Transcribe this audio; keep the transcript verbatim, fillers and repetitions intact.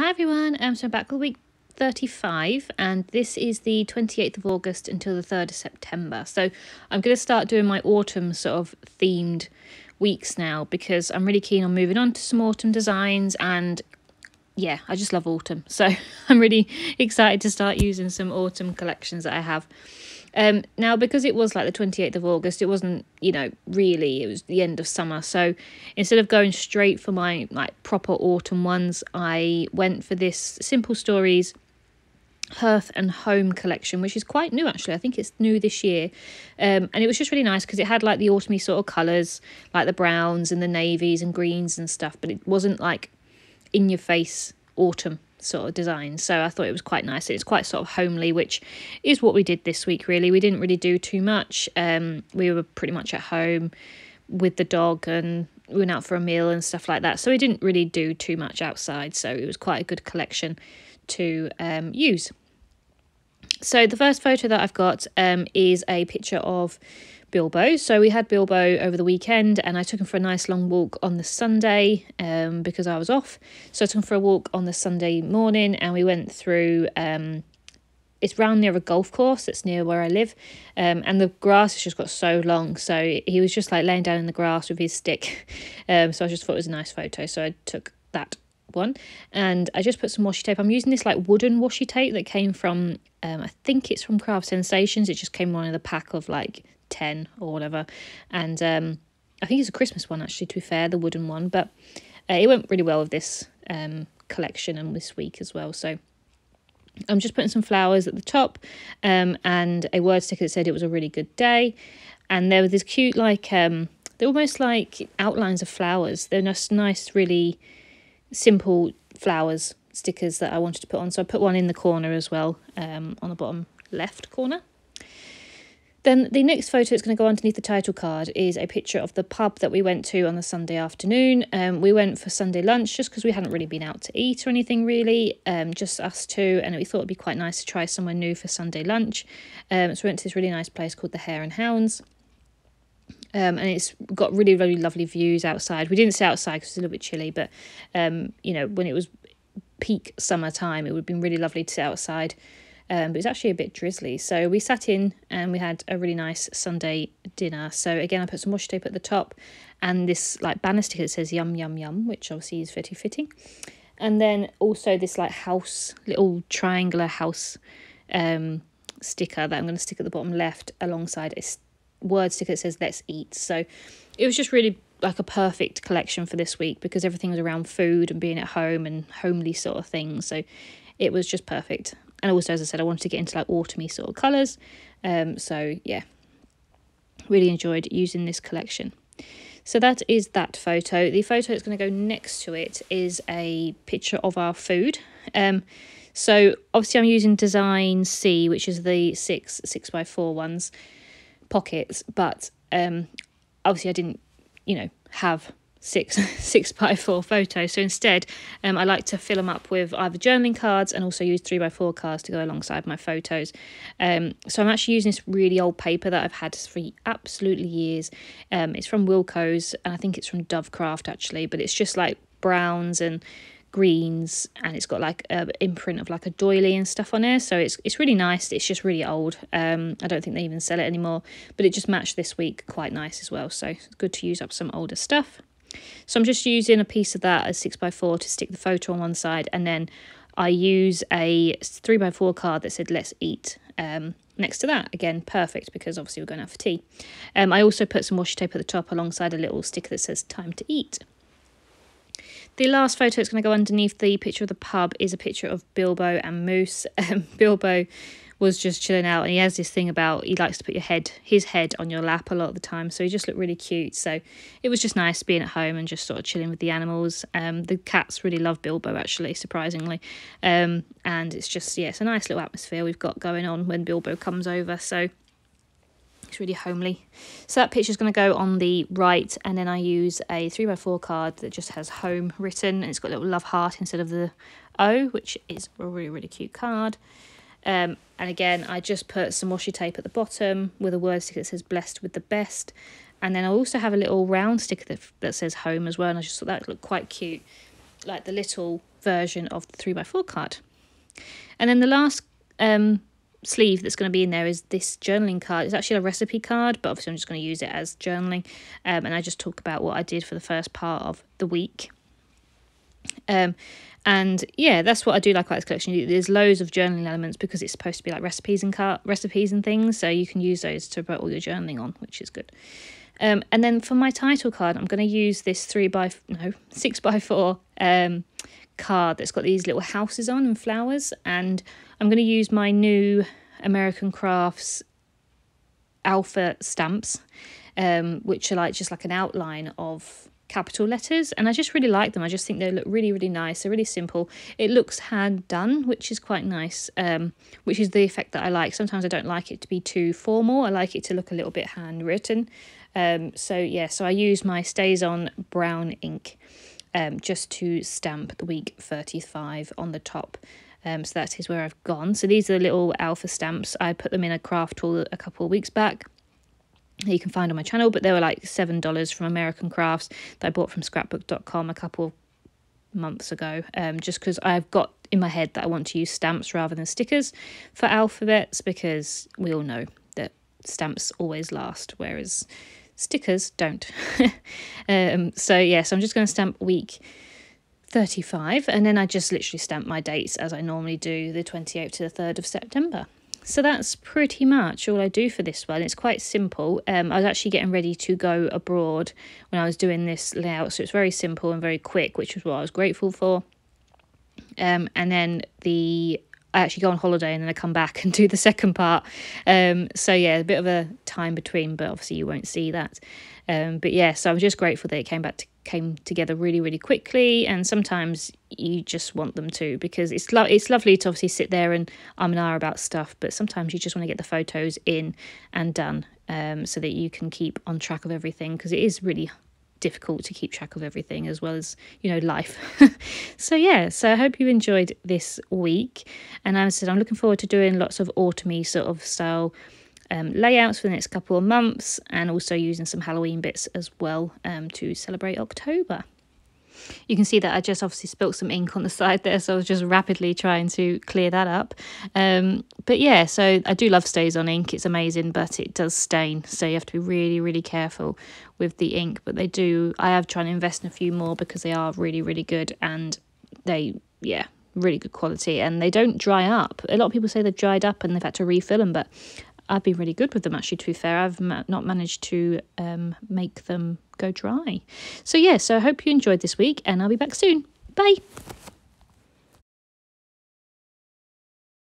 Hi everyone, um, so I'm back with week thirty-five, and this is the twenty-eighth of August until the third of September. So I'm going to start doing my autumn sort of themed weeks now, because I'm really keen on moving on to some autumn designs, and yeah, I just love autumn. So I'm really excited to start using some autumn collections that I have. Um, now, because it was like the twenty-eighth of August, it wasn't, you know, really, it was the end of summer. So instead of going straight for my like proper autumn ones, I went for this Simple Stories Hearth and Home collection, which is quite new, actually. I think it's new this year. Um, and it was just really nice because it had like the autumny sort of colours, like the browns and the navies and greens and stuff. But it wasn't like in your face autumn sort of design, so I thought it was quite nice. It's quite sort of homely, which is what we did this week, really. We didn't really do too much. Um we were pretty much at home with the dog, and we went out for a meal and stuff like that, so we didn't really do too much outside, so it was quite a good collection to um use. So the first photo that I've got um is a picture of Bilbo. So we had Bilbo over the weekend, and I took him for a nice long walk on the Sunday um, because I was off. So I took him for a walk on the Sunday morning, and we went through, um, it's round near a golf course that's near where I live, um, and the grass has just got so long, so he was just like laying down in the grass with his stick. Um, so I just thought it was a nice photo, so I took that one, and I just put some washi tape. I'm using this like wooden washi tape that came from, um, I think it's from Craft Sensations. It just came one in the pack of like ten or whatever, and um I think it's a Christmas one, actually, to be fair, the wooden one, but uh, it went really well with this um collection and this week as well. So I'm just putting some flowers at the top, um and a word sticker that said it was a really good day, and there was this cute like um they're almost like outlines of flowers. They're just nice, really simple flowers stickers that I wanted to put on, so I put one in the corner as well, um on the bottom left corner. Then the next photo that's going to go underneath the title card is a picture of the pub that we went to on the Sunday afternoon. Um, we went for Sunday lunch just because we hadn't really been out to eat or anything, really, um, just us two, and we thought it'd be quite nice to try somewhere new for Sunday lunch. Um, so we went to this really nice place called the Hare and Hounds, um, and it's got really, really lovely views outside. We didn't sit outside because it was a little bit chilly, but um, you know, when it was peak summertime, it would have been really lovely to sit outside. Um, but it was actually a bit drizzly, so we sat in and we had a really nice Sunday dinner. So again, I put some washi tape at the top and this like banner sticker that says yum yum yum, which obviously is pretty fitting, and then also this like house, little triangular house um sticker that I'm going to stick at the bottom left alongside a word sticker that says let's eat. So it was just really like a perfect collection for this week, because everything was around food and being at home and homely sort of things, so it was just perfect. And also, as I said, I wanted to get into like autumny sort of colours. Um, so, yeah, really enjoyed using this collection. So that is that photo. The photo that's going to go next to it is a picture of our food. Um, so obviously I'm using Design C, which is the six six by four ones pockets. But um, obviously I didn't, you know, have six six by four photos, so instead um I like to fill them up with either journaling cards and also use three by four cards to go alongside my photos. Um so I'm actually using this really old paper that I've had for absolutely years. Um it's from Wilkos, and I think it's from Dovecraft, actually, but it's just like browns and greens, and it's got like an imprint of like a doily and stuff on there, so it's it's really nice. It's just really old. um I don't think they even sell it anymore, but it just matched this week quite nice as well, so it's good to use up some older stuff. So I'm just using a piece of that as six by four to stick the photo on one side, and then I use a three by four card that said let's eat um, next to that. Again, perfect, because obviously we're going out for tea. Um, I also put some washi tape at the top alongside a little sticker that says time to eat. The last photo that's going to go underneath the picture of the pub is a picture of Bilbo and Moose. Um, Bilbo was just chilling out, and he has this thing about he likes to put your head his head on your lap a lot of the time, so he just looked really cute. So it was just nice being at home and just sort of chilling with the animals. Um the cats really love Bilbo, actually, surprisingly, um and it's just, yeah, it's a nice little atmosphere we've got going on when Bilbo comes over, so it's really homely. So that picture is going to go on the right, and then I use a three by four card that just has home written, and it's got a little love heart instead of the O, which is a really, really cute card. Um, and again, I just put some washi tape at the bottom with a word sticker that says blessed with the best. And then I also have a little round sticker that, that says home as well. And I just thought that looked quite cute, like the little version of the three by four card. And then the last um, sleeve that's going to be in there is this journaling card. It's actually a recipe card, but obviously I'm just going to use it as journaling. Um, and I just talk about what I did for the first part of the week. Um, and yeah, that's what I do like about this collection. There's loads of journaling elements because it's supposed to be like recipes and car recipes and things. So you can use those to put all your journaling on, which is good. Um, and then for my title card, I'm going to use this three by no six by four um, card that's got these little houses on and flowers. And I'm going to use my new American Crafts alpha stamps, um, which are like just like an outline of capital letters, and I just really like them. I just think they look really really nice. They're really simple. It looks hand done, which is quite nice, um which is the effect that I like. Sometimes I don't like it to be too formal. I like it to look a little bit handwritten. Um so yeah, so I use my Stazon brown ink um just to stamp the week thirty-five on the top. Um so that is where I've gone. So these are the little alpha stamps. I put them in a craft tool a couple of weeks back. You can find on my channel, but they were like seven dollars from American Crafts that I bought from scrapbook dot com a couple of months ago, um just because I've got in my head that I want to use stamps rather than stickers for alphabets, because we all know that stamps always last, whereas stickers don't. Um so yeah, so I'm just going to stamp week thirty-five, and then I just literally stamp my dates as I normally do, the twenty-eighth to the third of September. So that's pretty much all I do for this one. It's quite simple. Um, I was actually getting ready to go abroad when I was doing this layout. So it's very simple and very quick, which is what I was grateful for. Um, and then the I actually go on holiday and then I come back and do the second part. Um, so yeah, a bit of a time between, but obviously you won't see that. Um, but yeah, so I'm just grateful that it came back to came together really really quickly, and sometimes you just want them to, because it's lo it's lovely to obviously sit there and um and ah about stuff, but sometimes you just want to get the photos in and done, um so that you can keep on track of everything, because it is really difficult to keep track of everything, as well as, you know, life. So yeah, so I hope you enjoyed this week, and as I said, I'm looking forward to doing lots of autumny sort of style Um, layouts for the next couple of months, and also using some Halloween bits as well, um, to celebrate October. You can see that I just obviously spilt some ink on the side there, so I was just rapidly trying to clear that up. Um, but yeah, so I do love Stazon ink. It's amazing, but it does stain, so you have to be really really careful with the ink. But they do, I have tried to invest in a few more, because they are really really good, and they, yeah, really good quality, and they don't dry up. A lot of people say they've dried up and they've had to refill them, but I've been really good with them, actually, to be fair. I've ma not managed to um, make them go dry. So, yeah, so I hope you enjoyed this week, and I'll be back soon. Bye.